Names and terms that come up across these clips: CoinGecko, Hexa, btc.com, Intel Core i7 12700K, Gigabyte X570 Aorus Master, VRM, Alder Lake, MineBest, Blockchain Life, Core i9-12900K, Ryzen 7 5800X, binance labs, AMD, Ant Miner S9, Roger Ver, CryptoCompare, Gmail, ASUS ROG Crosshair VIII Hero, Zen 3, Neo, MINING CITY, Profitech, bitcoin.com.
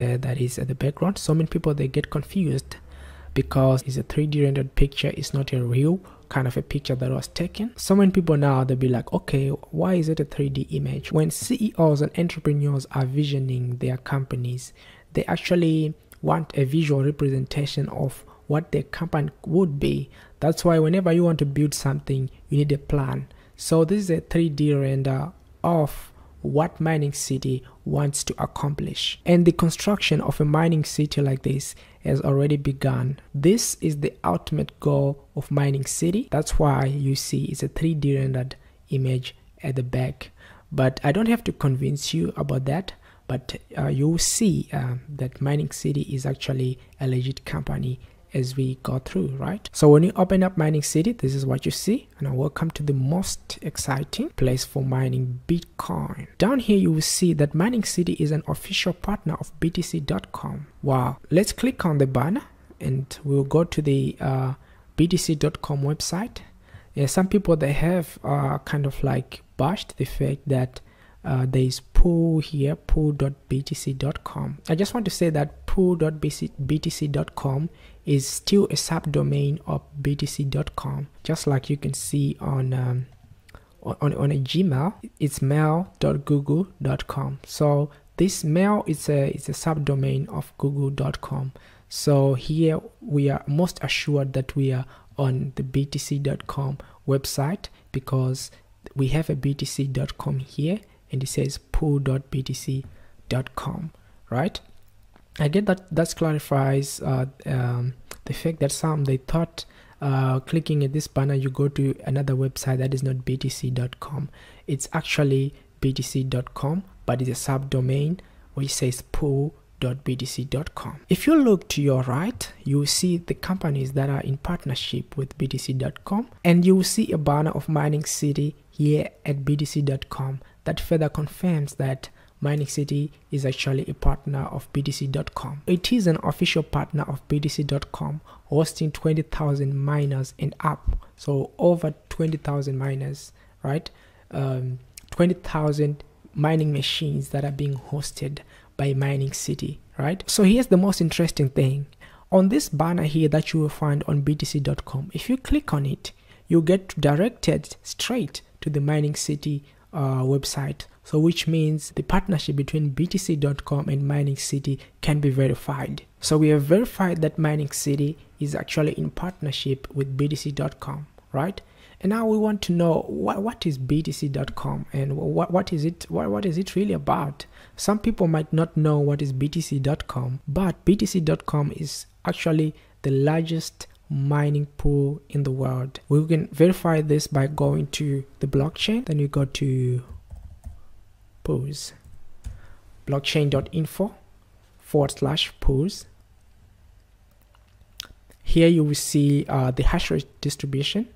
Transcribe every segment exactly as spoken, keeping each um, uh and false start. uh, that is at the background. So many people, they get confused because it's a three D rendered picture, it's not a real kind of a picture that was taken. So many people now, they'll be like, okay, why is it a three D image? When C E Os and entrepreneurs are visioning their companies, they actually want a visual representation of what their company would be. That's why whenever you want to build something, you need a plan. So this is a three D render of what mining city wants to accomplish, and the construction of a mining city like this has already begun. This is the ultimate goal of mining city. That's why you see it's a three D rendered image at the back, but I don't have to convince you about that. But uh, you'll see uh, that mining city is actually a legit company as we go through, right? So when you open up mining city, this is what you see. And now welcome to the most exciting place for mining Bitcoin. Down here you will see that mining city is an official partner of B T C dot com. Wow. Let's click on the banner and we'll go to the uh, B T C dot com website. Yeah, some people, they have uh, kind of like bashed the fact that uh, there is pool here, pool dot B T C dot com. I just want to say that pool dot B T C dot com is still a subdomain of B T C dot com, just like you can see on um, on, on a Gmail, it's mail dot google dot com. So this mail is a it's a subdomain of google dot com. So here we are most assured that we are on the B T C dot com website because we have a B T C dot com here. And it says pool dot B T C dot com, right? I get that that clarifies uh, um, the fact that some they thought uh, clicking at this banner you go to another website that is not B T C dot com. It's actually B T C dot com, but it's a subdomain which says pool dot B T C dot com. If you look to your right, you will see the companies that are in partnership with B T C dot com, and you will see a banner of mining city here at B T C dot com. That further confirms that mining city is actually a partner of B T C dot com. It is an official partner of B T C dot com, hosting twenty thousand miners and up. So over twenty thousand miners, right? Um, twenty thousand mining machines that are being hosted by mining city, right? So here's the most interesting thing. On this banner here that you will find on B T C dot com, if you click on it, you get directed straight to the mining city Uh, website. So which means the partnership between B T C dot com and mining city can be verified. So we have verified that mining city is actually in partnership with B T C dot com, right? And now we want to know what what is B T C dot com and what what is it what, what is it really about. Some people might not know what is B T C dot com, but B T C dot com is actually the largest mining pool in the world. We can verify this by going to the blockchain, then you go to pools, blockchain dot info forward slash pools. Here you will see uh, the hash rate distribution,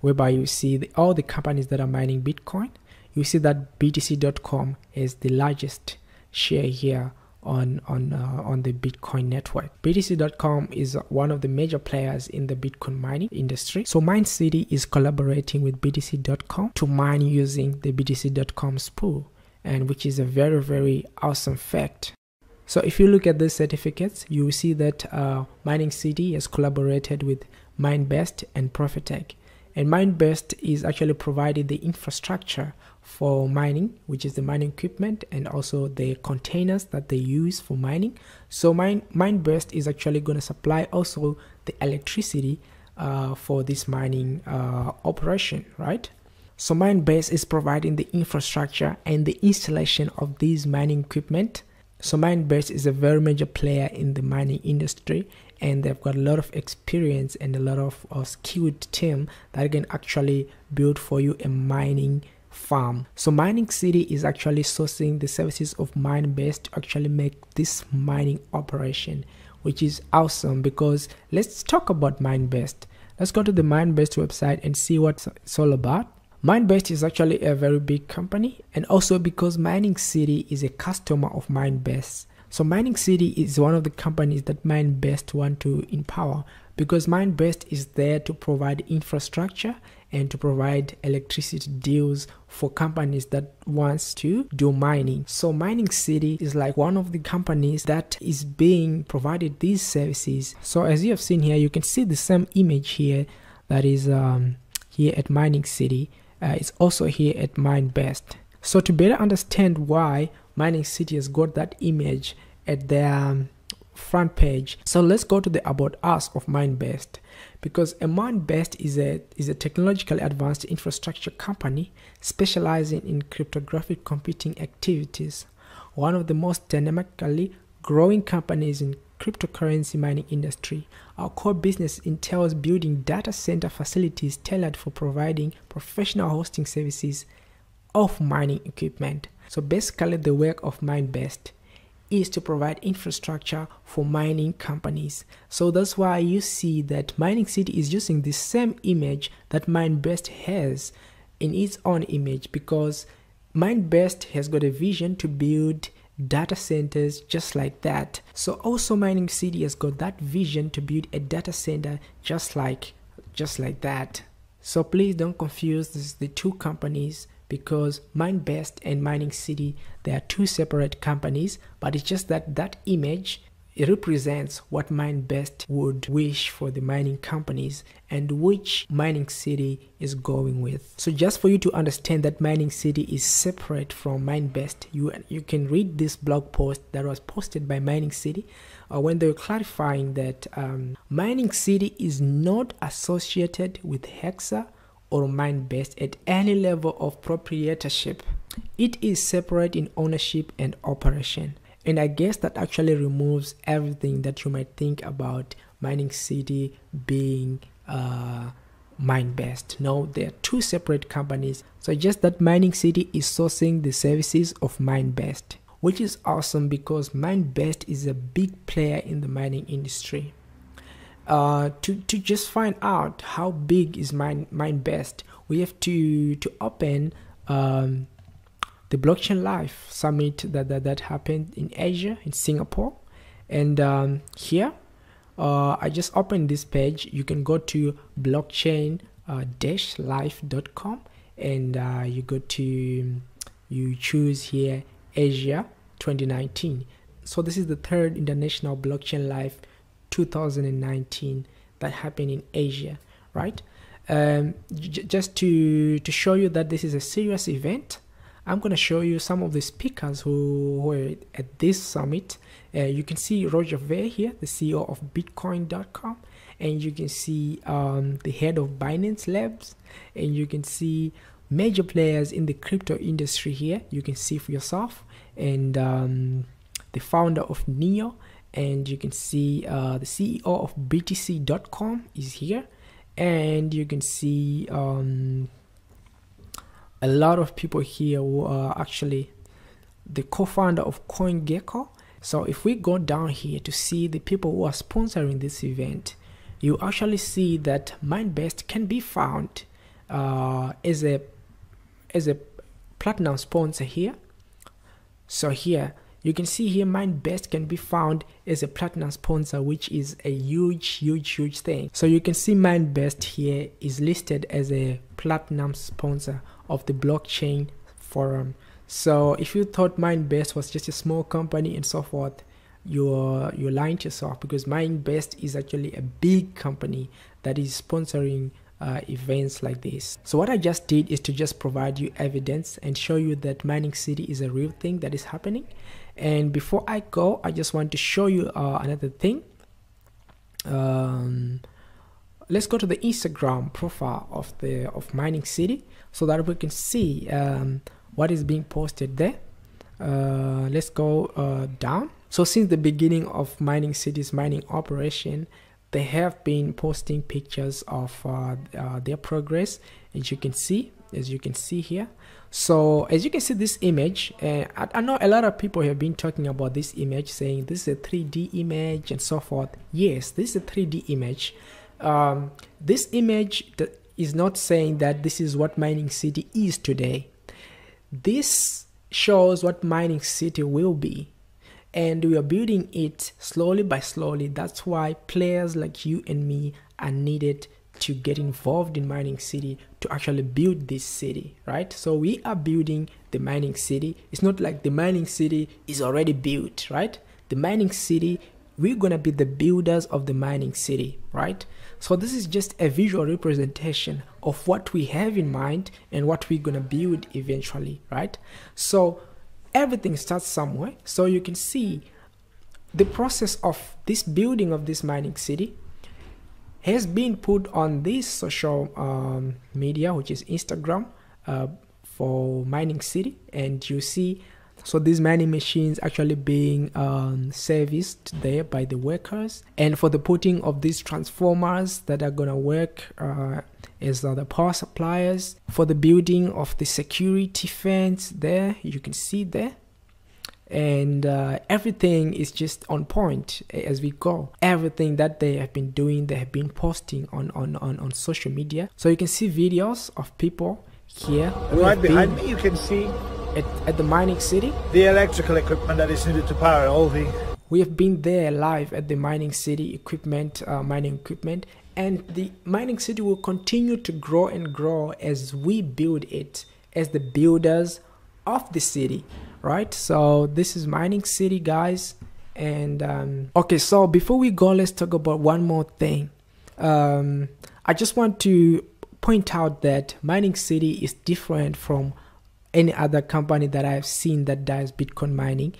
whereby you see the, all the companies that are mining Bitcoin. You see that B T C dot com is the largest share here on on uh, on the Bitcoin network. B T C dot com is one of the major players in the Bitcoin mining industry. So Mine City is collaborating with B T C dot com to mine using the B T C dot com's pool, and which is a very very awesome fact. So if you look at these certificates, you will see that uh, Mining City has collaborated with MineBest and Profitech, and MineBest is actually provided the infrastructure for mining, which is the mining equipment and also the containers that they use for mining. So mine MineBest is actually going to supply also the electricity uh, for this mining uh, operation, right? So MineBest is providing the infrastructure and the installation of these mining equipment. So MineBest is a very major player in the mining industry, and they've got a lot of experience and a lot of uh, skilled team that can actually build for you a mining farm. So Mining City is actually sourcing the services of MineBest to actually make this mining operation, which is awesome. Because let's talk about MineBest. Let's go to the MineBest website and see what it's all about. MineBest is actually a very big company, and also because Mining City is a customer of MineBest. So Mining City is one of the companies that MineBest want to empower, because MineBest is there to provide infrastructure and to provide electricity deals for companies that wants to do mining. So Mining City is like one of the companies that is being provided these services. So as you have seen here, you can see the same image here that is um, here at Mining City. Uh, it's also here at MineBest. So to better understand why Mining City has got that image at their um, front page, so let's go to the About Us of MineBest, because a MineBest is a is a technologically advanced infrastructure company specializing in cryptographic computing activities, one of the most dynamically growing companies in cryptocurrency mining industry. Our core business entails building data center facilities tailored for providing professional hosting services of mining equipment. So basically the work of MineBest is to provide infrastructure for mining companies. So that's why you see that Mining City is using the same image that MineBest has in its own image, because MineBest has got a vision to build data centers just like that. So also Mining City has got that vision to build a data center just like just like that. So please don't confuse this, the two companies, because MineBest and Mining City, they are two separate companies, but it's just that that image, it represents what MineBest would wish for the mining companies and which Mining City is going with. So just for you to understand that Mining City is separate from MineBest, you, you can read this blog post that was posted by Mining City uh, when they were clarifying that um, Mining City is not associated with Hexa or MineBest at any level of proprietorship. It is separate in ownership and operation. And I guess that actually removes everything that you might think about Mining City being uh, MineBest. No, they're two separate companies. So just that Mining City is sourcing the services of MineBest, which is awesome because MineBest is a big player in the mining industry. Uh, to, to just find out how big is Mine, MineBest, we have to, to open... Um, the Blockchain Life summit that, that that happened in Asia, in Singapore, and um, here uh, I just opened this page. You can go to blockchain dash life dot com and uh, you go to you choose here Asia twenty nineteen. So this is the third International Blockchain Life two thousand nineteen that happened in Asia, right? Um, j just to to show you that this is a serious event. I'm going to show you some of the speakers who were at this summit. Uh, you can see Roger Ver here, the C E O of bitcoin dot com, and you can see um, the head of Binance Labs, and you can see major players in the crypto industry here. You can see for yourself, and um, the founder of Neo, and you can see uh, the C E O of B T C dot com is here, and you can see... Um, a lot of people here who are actually the co-founder of CoinGecko. So if we go down here to see the people who are sponsoring this event, you actually see that MineBest can be found uh, as a as a platinum sponsor here. So here you can see here MineBest can be found as a platinum sponsor, which is a huge huge huge thing. So you can see MineBest here is listed as a platinum sponsor of the blockchain forum. So if you thought MineBest was just a small company and so forth, you're you're lying to yourself, because MineBest is actually a big company that is sponsoring uh, events like this. So what I just did is to just provide you evidence and show you that Mining City is a real thing that is happening. And before I go, I just want to show you uh, another thing. Um, let's go to the Instagram profile of the of Mining City so that we can see um, what is being posted there. Uh, let's go uh, down. So since the beginning of Mining City's mining operation, they have been posting pictures of uh, uh, their progress, as you can see as you can see here. So as you can see this image, uh, I, I know a lot of people have been talking about this image, saying this is a three D image and so forth. Yes, this is a three D image. Um, this image is not saying that this is what Mining City is today. This shows what Mining City will be. and we are building it slowly by slowly. That's why players like you and me are needed to get involved in mining city to actually build this city, right? So we are building the mining city. It's not like the mining city is already built, right? The mining city, we're gonna be the builders of the mining city, right? So this is just a visual representation of what we have in mind and what we're gonna build eventually, right? So everything starts somewhere. So you can see the process of this building of this mining city has been put on this social um, media, which is Instagram, uh, for mining city. And you see, so these mining machines actually being um, serviced there by the workers, and for the putting of these transformers that are gonna work uh, as the power suppliers, for the building of the security fence there, you can see there. And uh, everything is just on point as we go. Everything that they have been doing, they have been posting on on on, on social media. So you can see videos of people here. And right behind me you can see at, at the mining city the electrical equipment that is needed to power all the... We have been there live at the mining city equipment, uh, mining equipment, and the mining city will continue to grow and grow as we build it as the builders of the city, right? So this is mining city, guys. And um okay, so before we go, let's talk about one more thing. um I just want to point out that mining city is different from any other company that I've seen that does Bitcoin mining.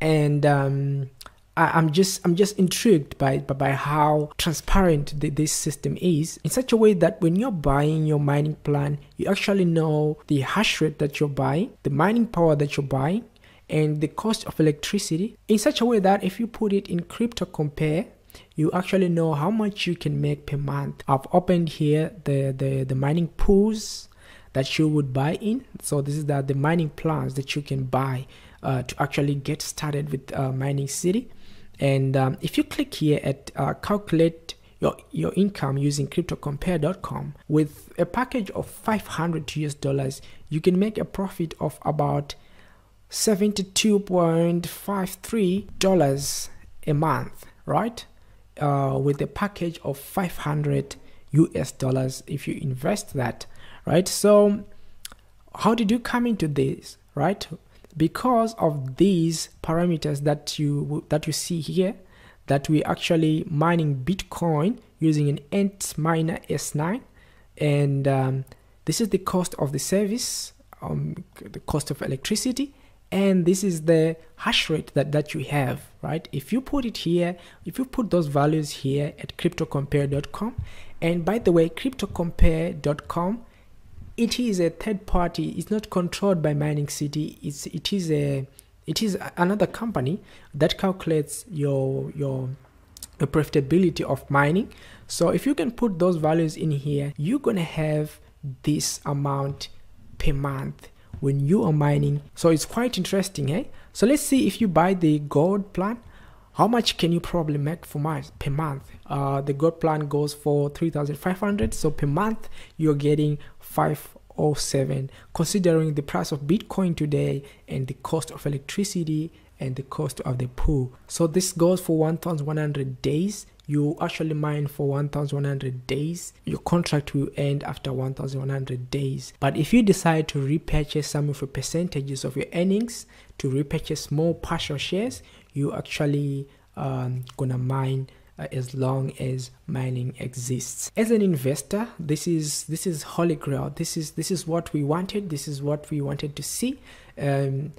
And um I, I'm just I'm just intrigued by by how transparent the, this system is, in such a way that when you're buying your mining plan, you actually know the hash rate that you're buying, the mining power that you're buying, and the cost of electricity, in such a way that if you put it in CryptoCompare, you actually know how much you can make per month. I've opened here the the, the mining pools that you would buy in. So this is that the mining plans that you can buy uh, to actually get started with uh, mining city. And um, if you click here at uh, calculate your your income using CryptoCompare dot com, with a package of five hundred U S dollars, you can make a profit of about seventy-two point five three dollars a month, right? Uh, with a package of five hundred U S dollars if you invest that, right? So how did you come into this, right? Because of these parameters that you that you see here, that we actually mining Bitcoin using an Ant Miner S nine, and um, this is the cost of the service, um, the cost of electricity, and this is the hash rate that that you have, right? If you put it here, if you put those values here at CryptoCompare dot com, and by the way, CryptoCompare dot com, it is a third party. It's not controlled by mining city. It's it is a it is another company that calculates your your the profitability of mining. So if you can put those values in here, you're gonna have this amount per month when you are mining. So it's quite interesting, eh? So let's see, if you buy the gold plan, how much can you probably make for months, per month? Uh, the gold plan goes for three thousand five hundred dollars. So per month, you're getting five oh seven, considering the price of Bitcoin today and the cost of electricity and the cost of the pool. So this goes for one thousand one hundred days. You actually mine for one thousand one hundred days. Your contract will end after one thousand one hundred days. But if you decide to repurchase some of your percentages of your earnings, to repurchase more partial shares, you actually um, gonna mine uh, as long as mining exists. As an investor, this is this is holy grail. This is this is what we wanted. This is what we wanted to see. Um,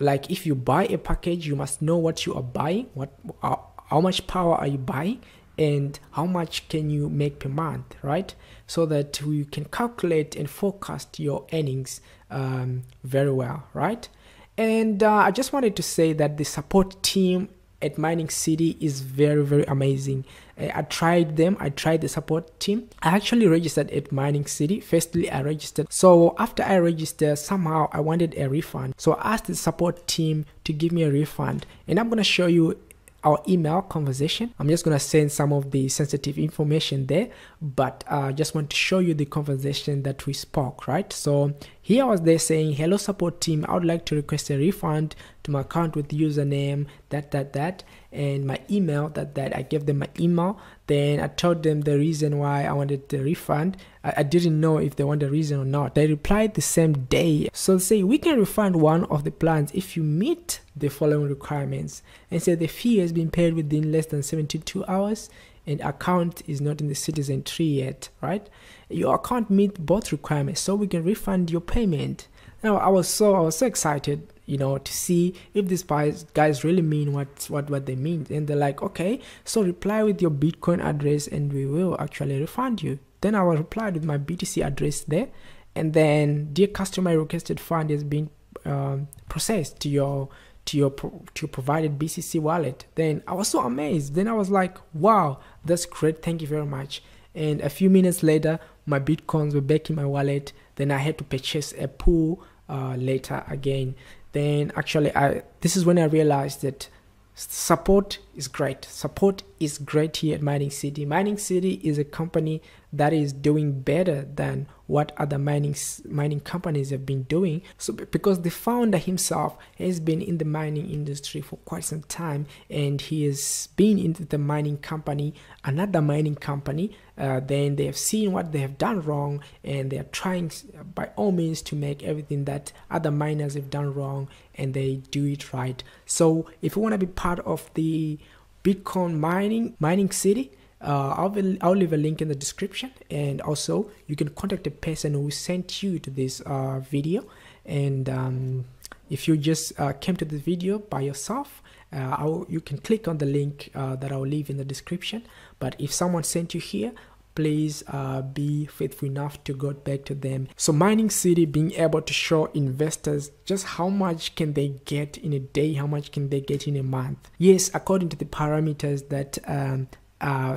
like if you buy a package, you must know what you are buying. What uh, how much power are you buying, and how much can you make per month, right? So that we can calculate and forecast your earnings um, very well, right? And uh, I just wanted to say that the support team at Mining City is very, very amazing. Uh, I tried them. I tried the support team. I actually registered at Mining City. Firstly, I registered. So after I registered, somehow I wanted a refund. So I asked the support team to give me a refund. And I'm going to show you our email conversation. I'm just going to send some of the sensitive information there, but I uh, just want to show you the conversation that we spoke, right? So Here was they saying, hello support team, I would like to request a refund to my account with username that that that and my email that that. I gave them my email, then I told them the reason why I wanted the refund. I, I didn't know if they want a reason or not. They replied the same day. So say we can refund one of the plans if you meet the following requirements, and say the fee has been paid within less than seventy-two hours and account is not in the citizen tree yet, right? Your account meets both requirements, so we can refund your payment. Now I was so I was so excited, you know, to see if these guys really mean what what what they mean. And they're like, okay, so reply with your Bitcoin address and we will actually refund you. Then I will reply with my B T C address there, and then dear customer, requested fund has been um, processed to your to your to your provided B C C wallet. Then I was so amazed. Then I was like, wow, that's great, thank you very much. And a few minutes later, my bitcoins were back in my wallet. Then I had to purchase a pool uh, later again. Then actually, I this is when I realized that support is great. Support is great here at Mining City. Mining City is a company that is doing better than what other mining mining companies have been doing. So because the founder himself has been in the mining industry for quite some time, and he has been into the mining company, another mining company, uh, then they have seen what they have done wrong, and they are trying by all means to make everything that other miners have done wrong and they do it right. So if you want to be part of the Bitcoin mining mining city, uh, I'll, be, I'll leave a link in the description, and also you can contact the person who sent you to this uh, video. And um, if you just uh, came to the video by yourself, uh, I'll, you can click on the link uh, that I'll leave in the description. But if someone sent you here, please uh, be faithful enough to go back to them. So Mining City being able to show investors just how much can they get in a day, how much can they get in a month. Yes, according to the parameters that um, are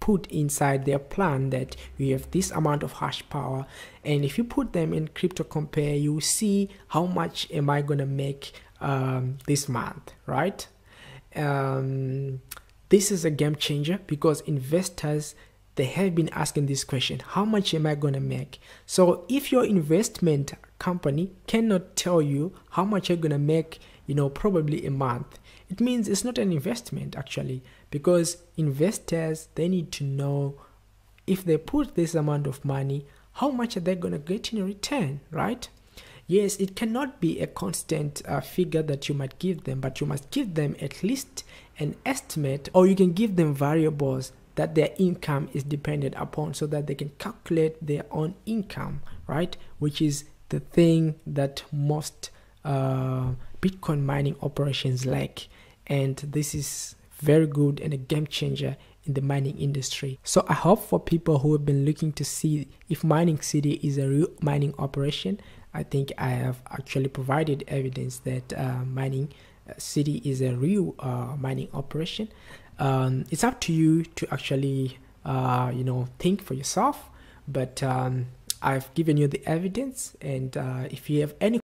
put inside their plan, that you have this amount of hash power. And if you put them in CryptoCompare, you will see how much am I gonna make um, this month, right? Um, this is a game changer, because investors, they have been asking this question, how much am I gonna make? So if your investment company cannot tell you how much you're gonna make, you know, probably a month, it means it's not an investment actually, because investors, they need to know if they put this amount of money, how much are they gonna get in return, right? Yes, it cannot be a constant uh, figure that you might give them, but you must give them at least an estimate, or you can give them variables that their income is dependent upon, so that they can calculate their own income, right? Which is the thing that most uh, Bitcoin mining operations lack. And this is very good and a game changer in the mining industry. So I hope for people who have been looking to see if Mining City is a real mining operation, I think I have actually provided evidence that uh, Mining City is a real uh, mining operation. Um, it's up to you to actually, uh, you know, think for yourself, but um, I've given you the evidence. And uh, if you have any